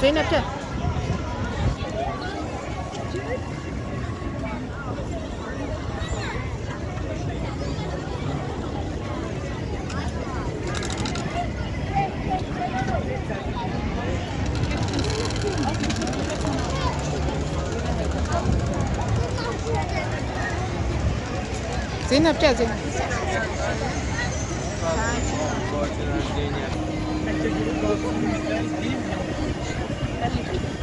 Zeynep gel. Zeynep gel Zeynep. Thank you.